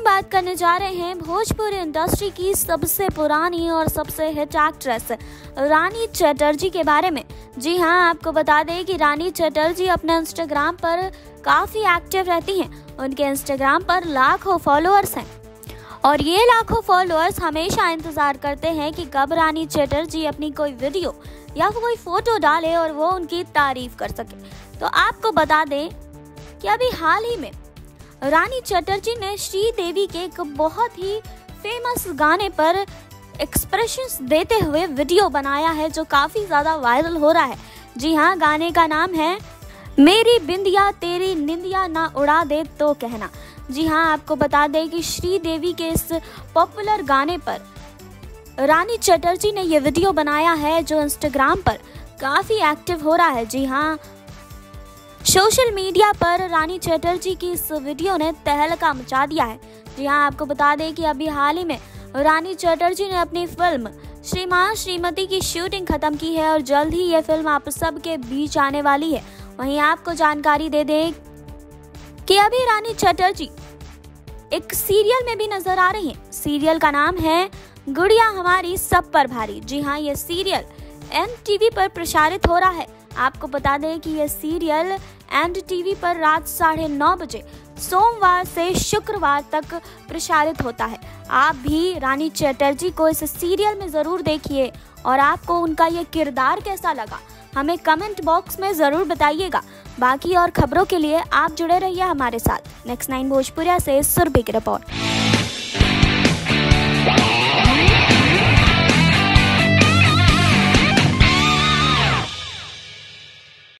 हम बात करने जा रहे हैं भोजपुरी इंडस्ट्री की सबसे पुरानी और सबसे हिट एक्ट्रेस रानी चटर्जी के बारे में। जी हाँ, आपको बता दें कि रानी चटर्जी अपने इंस्टाग्राम पर काफ़ी एक्टिव रहती हैं। उनके इंस्टाग्राम पर लाखों फॉलोअर्स हैं और ये लाखों फॉलोअर्स हमेशा इंतज़ार करते हैं कि कब रानी चटर्जी अपनी कोई वीडियो या कोई फ़ोटो डाले और वो उनकी तारीफ कर सके। तो आपको बता दें कि अभी हाल ही में रानी चटर्जी ने श्री देवी के एक बहुत ही फेमस गाने पर एक्सप्रेशंस देते हुए वीडियो बनाया है जो काफ़ी ज़्यादा वायरल हो रहा है। जी हाँ, गाने का नाम है मेरी बिंदिया तेरी निंदिया ना उड़ा दे तो कहना। जी हाँ, आपको बता दें कि श्री देवी के इस पॉपुलर गाने पर रानी चटर्जी ने यह वीडियो बनाया है जो इंस्टाग्राम पर काफ़ी एक्टिव हो रहा है। जी हाँ, सोशल मीडिया पर रानी चटर्जी की इस वीडियो ने तहलका मचा दिया है। जी हाँ, आपको बता दें कि अभी हाल ही में रानी चटर्जी ने अपनी फिल्म श्रीमान श्रीमती की शूटिंग खत्म की है और जल्द ही ये फिल्म आप सबके बीच आने वाली है। वहीं आपको जानकारी दे दें कि अभी रानी चटर्जी एक सीरियल में भी नजर आ रही हैं। सीरियल का नाम है गुड़िया हमारी सब पर भारी। जी हाँ, ये सीरियल NTV पर प्रसारित हो रहा है। आपको बता दें कि यह सीरियल NTV पर रात 9:30 बजे सोमवार से शुक्रवार तक प्रसारित होता है। आप भी रानी चटर्जी को इस सीरियल में ज़रूर देखिए और आपको उनका ये किरदार कैसा लगा हमें कमेंट बॉक्स में ज़रूर बताइएगा। बाकी और खबरों के लिए आप जुड़े रहिए हमारे साथ। नेक्स्ट 9 भोजपुरी से सुरभि की रिपोर्ट।